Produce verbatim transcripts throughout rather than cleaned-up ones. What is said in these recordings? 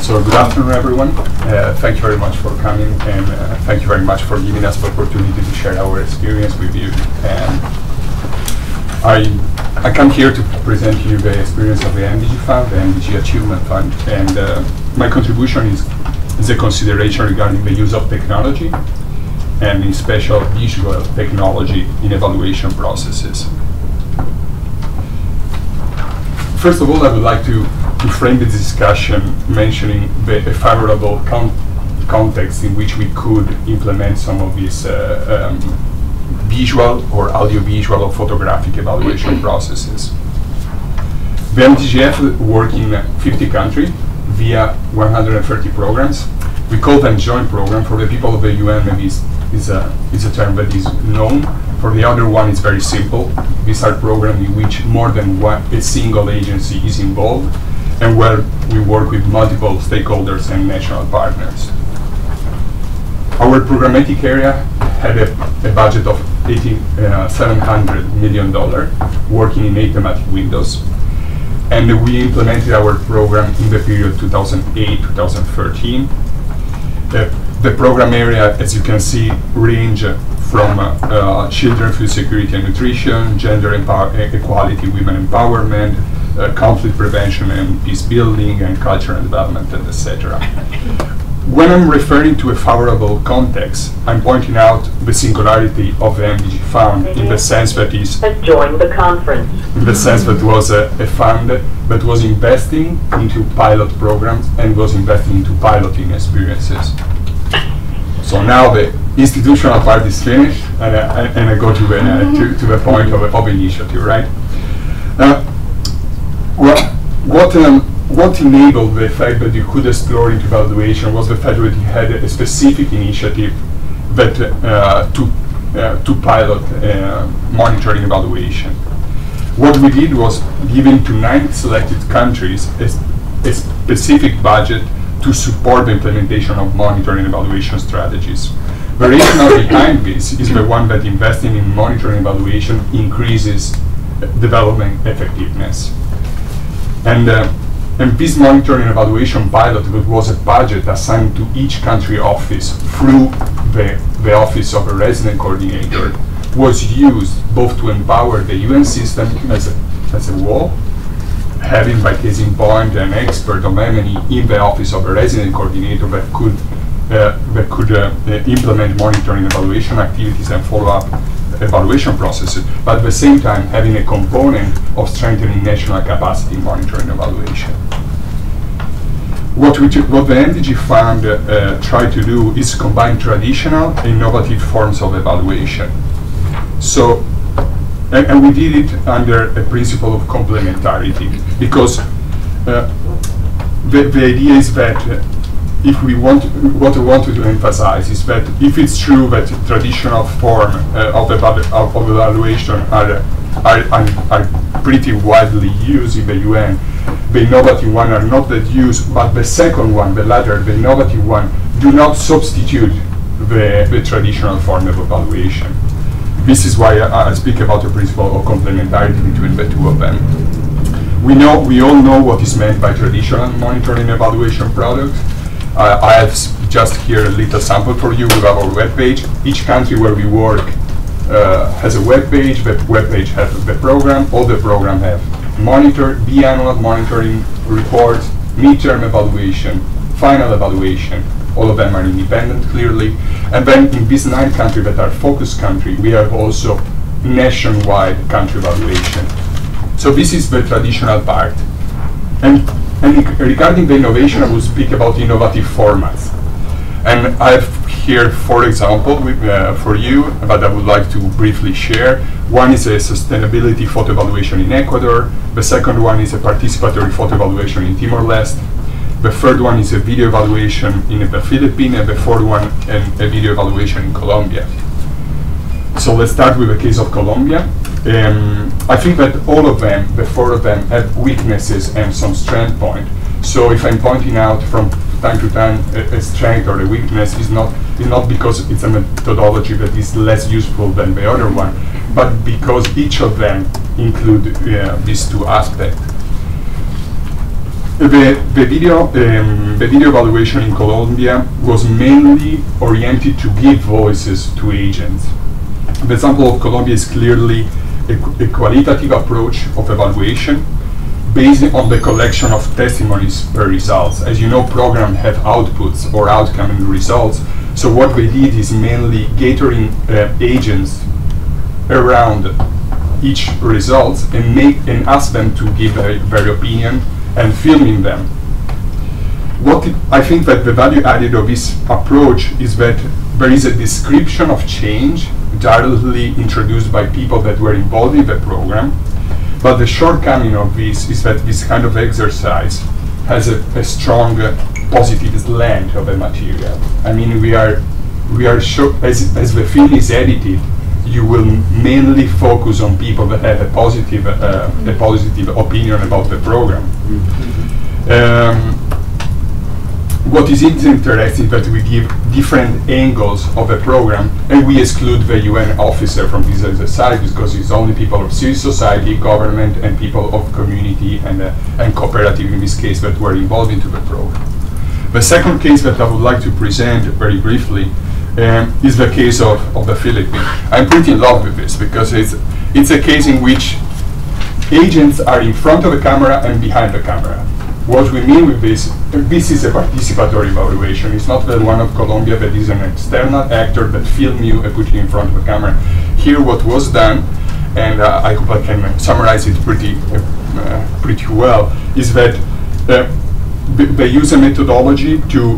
So good afternoon, everyone. Uh, thank you very much for coming, and uh, thank you very much for giving us the opportunity to share our experience with you. And I I come here to present you the experience of the M D G Fund, the M D G Achievement Fund, and uh, my contribution is is a consideration regarding the use of technology, and in special visual technology in evaluation processes. First of all, I would like to, to frame the discussion mentioning the favorable con context in which we could implement some of these uh, um, visual or audiovisual or photographic evaluation processes. The M T G F works in fifty countries via one hundred thirty programs. We call them joint program. For the people of the U N, maybe is, is, a, is a term that is known. For the other one, it's very simple. These are programs in which more than one, a single agency is involved, and where we work with multiple stakeholders and national partners. Our programmatic area had a, a budget of seven hundred million dollars, working in eight thematic windows. And uh, we implemented our program in the period two thousand eight to two thousand thirteen. The, the program area, as you can see, range uh, from uh, uh, children, food security and nutrition, gender equality, women empowerment, uh, conflict prevention and peace building, and culture and development, and et cetera. When I'm referring to a favorable context, I'm pointing out the singularity of the M D G Fund in the sense that is joined the conference. In the sense that was a, a fund that was investing into pilot programs and was investing into piloting experiences. So now the institutional part is finished, and I, and I go to the, uh, to, to the point of, of initiative, right? Uh, well, what, um, what enabled the fact that you could explore into evaluation was the fact that you had a specific initiative that uh, to, uh, to pilot uh, monitoring evaluation. What we did was giving to nine selected countries a, a specific budget to support the implementation of monitoring and evaluation strategies. The rationale behind this is the one that investing in monitoring and evaluation increases uh, development effectiveness. And, uh, and this monitoring and evaluation pilot was a budget assigned to each country office through the, the office of a resident coordinator, was used both to empower the U N system as a, as a whole, having by case in point an expert on M and E in the office of a resident coordinator that could, uh, that could uh, uh, implement monitoring evaluation activities and follow-up evaluation processes, but at the same time having a component of strengthening national capacity in monitoring evaluation. What, we what the M D G Fund uh, uh, tried to do is combine traditional and innovative forms of evaluation. So, and, and we did it under a principle of complementarity, because uh, the, the idea is that uh, if we want, what I wanted to emphasize is that if it's true that traditional form uh, of, evalu of evaluation are, are, are, are pretty widely used in the U N, the innovative one are not that used, but the second one, the latter, the innovative one, do not substitute the, the traditional form of evaluation. This is why I, I speak about the principle of complementarity between the two of them. We know, we all know what is meant by traditional monitoring evaluation products. Uh, I have just here a little sample for you with our webpage. Each country where we work uh, has a webpage. The webpage has the program. All the program have monitor, biannual monitoring reports, midterm evaluation, final evaluation. All of them are independent, clearly. And then in these nine countries that are focus countries, we have also nationwide country evaluation. So this is the traditional part. And, and regarding the innovation, I will speak about innovative formats. And I have here four examples with, uh, for you that I would like to briefly share. One is a sustainability photo evaluation in Ecuador. The second one is a participatory photo evaluation in Timor-Leste. The third one is a video evaluation in the Philippines, and the fourth one and a video evaluation in Colombia. So let's start with the case of Colombia. Um, I think that all of them, the four of them, have weaknesses and some strength point. So if I'm pointing out from time to time a, a strength or a weakness, is not, is not because it's a methodology that is less useful than the other one, but because each of them include uh, these two aspects. The, the, video, um, the video evaluation in Colombia was mainly oriented to give voices to agents. The example of Colombia is clearly a, a qualitative approach of evaluation based on the collection of testimonies per results. As you know, programs have outputs or outcome and results. So what we did is mainly gathering uh, agents around each result and, make, and ask them to give uh, their opinion and filming them. What it, I think that the value added of this approach is that there is a description of change directly introduced by people that were involved in the program, but the shortcoming of this is that this kind of exercise has a, a strong uh, positive slant of the material. I mean, we are, we are sure, as, as the film is edited, you will mainly focus on people that have a positive, uh, a positive opinion about the program. Mm-hmm. um, what is interesting that we give different angles of the program, and we exclude the U N officer from this exercise because it's only people of civil society, government, and people of community and, uh, and cooperative in this case that were involved into the program. The second case that I would like to present very briefly Um, is the case of, of the Philippines. I'm pretty in love with this because it's, it's a case in which agents are in front of the camera and behind the camera. What we mean with this, this is a participatory evaluation. It's not the one of Colombia that is an external actor that films you and puts you in front of the camera. Here what was done, and uh, I hope I can uh, summarize it pretty, uh, uh, pretty well, is that uh, they use a methodology to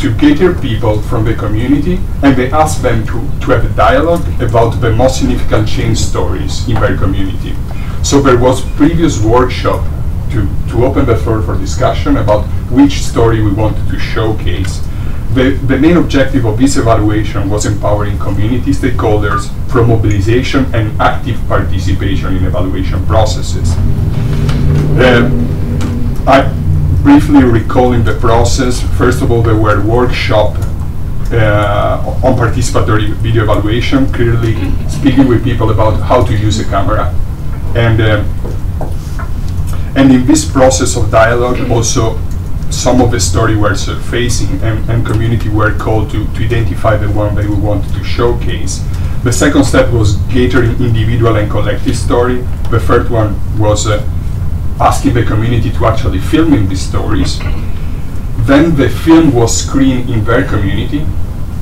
to gather people from the community, and they ask them to, to have a dialogue about the most significant change stories in their community. So there was previous workshop to, to open the floor for discussion about which story we wanted to showcase. The, the main objective of this evaluation was empowering community stakeholders for mobilization and active participation in evaluation processes. Uh, I, Briefly recalling the process, first of all, there were workshops uh, on participatory video evaluation, clearly speaking with people about how to use a camera. And, uh, and in this process of dialogue, also some of the stories were surfacing, and, and community were called to, to identify the one that we wanted to showcase. The second step was gathering individual and collective story. The third one was uh, asking the community to actually film in these stories. Then the film was screened in their community.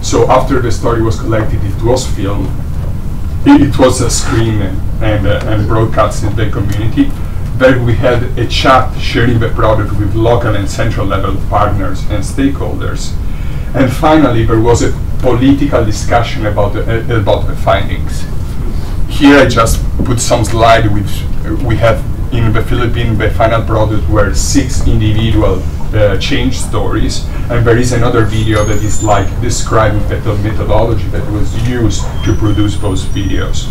So after the story was collected, it was filmed. It, it was uh, screened and, uh, and broadcast in the community. Then we had a chat sharing the product with local and central level partners and stakeholders. And finally, there was a political discussion about the, uh, about the findings. Here I just put some slide which uh, we have. In the Philippines, the final product were six individual uh, change stories, and there is another video that is like describing the methodology that was used to produce those videos.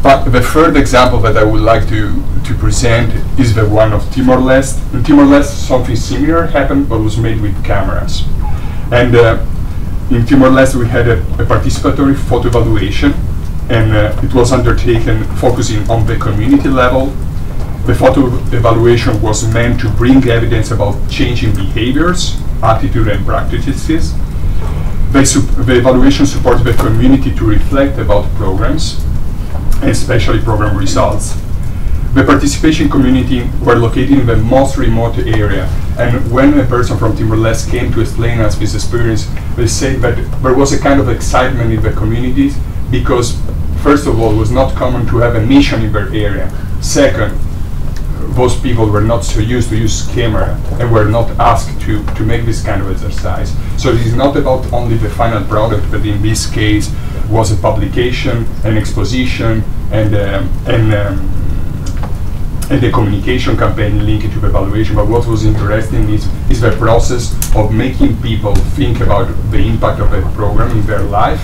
But the third example that I would like to, to present is the one of Timor-Leste. In Timor-Leste, something similar happened, but was made with cameras. And uh, in Timor-Leste, we had a, a participatory photo evaluation, and uh, it was undertaken focusing on the community level. The photo evaluation was meant to bring evidence about changing behaviors, attitude, and practices. They the evaluation supports the community to reflect about programs, and especially program results. The participation community were located in the most remote area, and when a person from Timor-Leste came to explain us this experience, they said that there was a kind of excitement in the communities because first of all, it was not common to have a mission in their area. Second, those people were not so used to use camera and were not asked to, to make this kind of exercise. So it is not about only the final product, but in this case was a publication, an exposition, and, um, and, um, and a communication campaign linked to the evaluation. But what was interesting is, is the process of making people think about the impact of the program in their life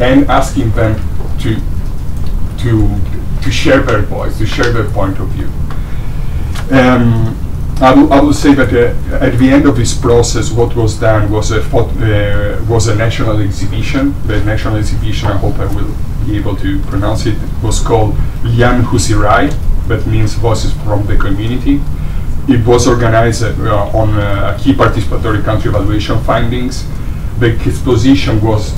and asking them to to to share their voice, to share their point of view. Um, I, will, I will say that uh, at the end of this process, what was done was a uh, was a national exhibition. The national exhibition, I hope I will be able to pronounce it, was called Lian Husirai, that means voices from the community. It was organized uh, on uh, key participatory country evaluation findings. The exposition was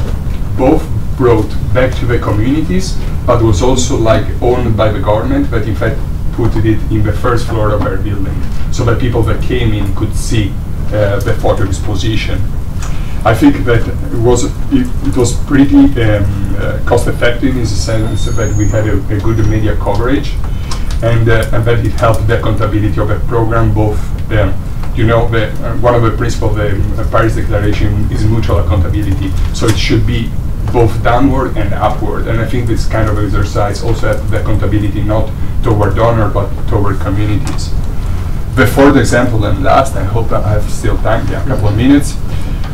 both brought back to the communities, but was also like owned by the government, that in fact put it in the first floor of our building, so that people that came in could see uh, the photo exposition. I think that it was, it, it was pretty um, uh, cost-effective in the sense that we had a, a good media coverage. And, uh, and that it helped the accountability of the program. Both, um, you know, the, uh, one of the principles of the uh, Paris Declaration is mutual accountability. So it should be both downward and upward. And I think this kind of exercise also has the accountability not toward donor but toward communities. The fourth example, and last, I hope I have still time, yeah, a couple of minutes,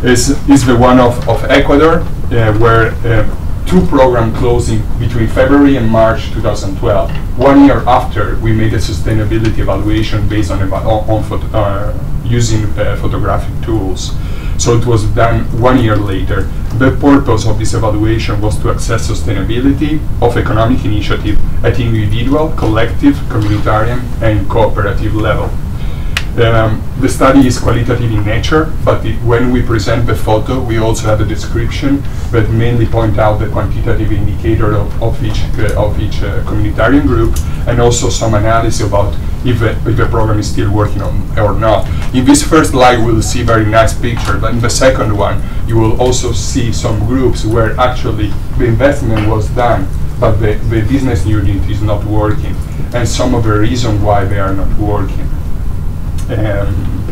is, is the one of, of Ecuador, uh, where uh, two programs closing between February and March two thousand twelve. One year after, we made a sustainability evaluation based on, eva on, on photo uh, using uh, photographic tools. So it was done one year later. The purpose of this evaluation was to assess sustainability of economic initiative at individual, collective, communitarian, and cooperative level. Um, the study is qualitative in nature, but it, when we present the photo, we also have a description that mainly point out the quantitative indicator of, of each, uh, of each uh, communitarian group, and also some analysis about if the, if the program is still working on or not. In this first slide, we'll see very nice picture, but in the second one, you will also see some groups where actually the investment was done, but the, the business unit is not working, and some of the reason why they are not working. Um,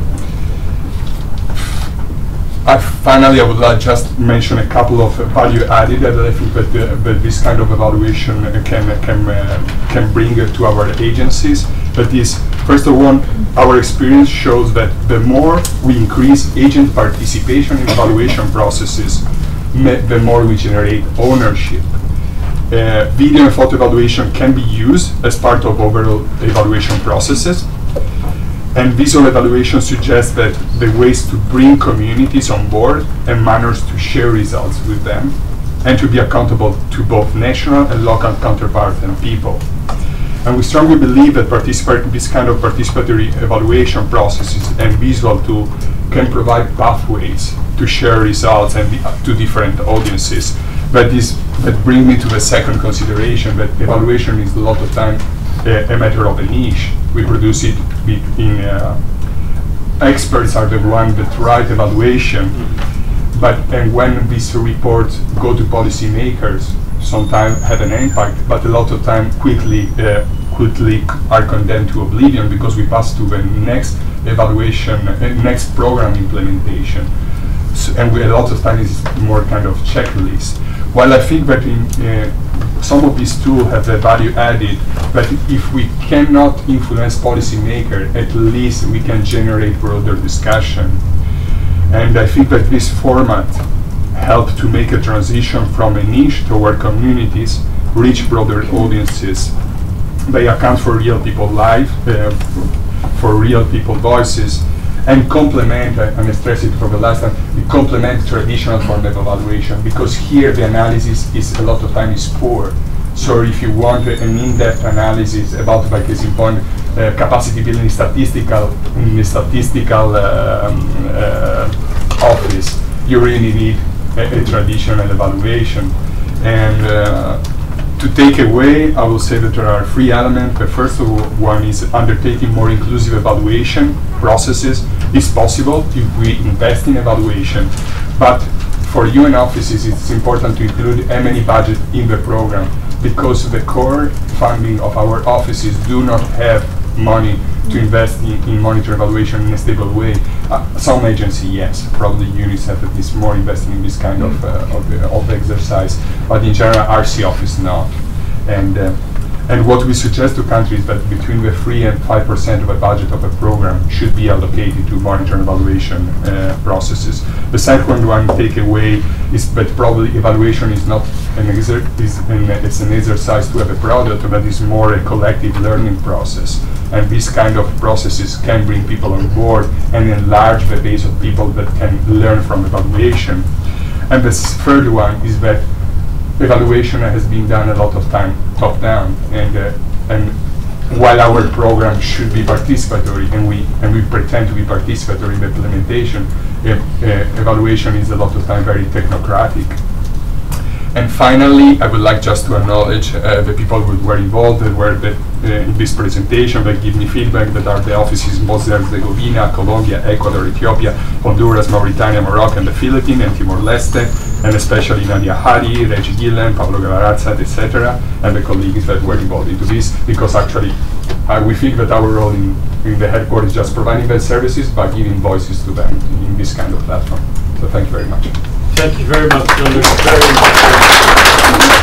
I finally, I would like just mention a couple of uh, value added that I think that, uh, that this kind of evaluation uh, can uh, can uh, can bring uh, to our agencies. That is, first of all, our experience shows that the more we increase agent participation in evaluation processes, the more we generate ownership. Uh, video and photo evaluation can be used as part of overall evaluation processes. And visual evaluation suggests that the ways to bring communities on board and manners to share results with them and to be accountable to both national and local counterparts and people. And we strongly believe that this kind of participatory evaluation processes and visual tool can provide pathways to share results and to different audiences. That is, that brings me to the second consideration, that evaluation is a lot of time a matter of a niche. We produce it in uh, experts are the ones that write evaluation, but and when these reports go to policymakers, sometimes have an impact, but a lot of time quickly uh, quickly are condemned to oblivion because we pass to the next evaluation, uh, next program implementation, so, and we, a lot of time is more kind of checklist. While I think that in uh, some of these tools have the value added, but if we cannot influence policymakers, at least we can generate broader discussion. And I think that this format helped to make a transition from a niche toward communities, reach broader audiences. They account for real people life, uh, for real people voices, and complement, uh, and I stress it for the last time, we complement traditional form of evaluation, because here the analysis is a lot of time is poor. So if you want uh, an in-depth analysis about, by case in point, uh, capacity building statistical, in the statistical uh, um, uh, office, you really need a, a traditional evaluation. And uh, to take away, I will say that there are three elements. The first one is undertaking more inclusive evaluation processes is possible if we invest in evaluation. But for U N offices, it's important to include M and E budget in the program, because the core funding of our offices do not have money to invest in, in monitor evaluation in a stable way. Uh, some agency, yes, probably UNICEF is more investing in this kind mm. of, uh, of, uh, of exercise, but in general, R C office not. And, uh, and what we suggest to countries that between the three and five percent of the budget of a program should be allocated to monitor evaluation uh, processes. The second one takeaway is that probably evaluation is not an exer is an, it's an exercise to have a product, but it's more a collective learning process. And these kind of processes can bring people on board and enlarge the base of people that can learn from evaluation. And the third one is that evaluation has been done a lot of time top down, and uh, and while our program should be participatory, and we and we pretend to be participatory in the implementation, e uh, evaluation is a lot of time very technocratic. And finally, I would like just to acknowledge uh, the people who were involved, that were the, uh, in this presentation, that give me feedback, that are the offices in Bosnia and Herzegovina, Colombia, Ecuador, Ethiopia, Honduras, Mauritania, Morocco, and the Philippines, and Timor-Leste, and especially Nadia Hadi, Reggie Gillen, Pablo Galarazza, et cetera, and the colleagues that were involved into this, because actually uh, we think that our role in, in the headquarters is just providing their services by giving voices to them in this kind of platform. So thank you very much. Thank you very much, John. Very much.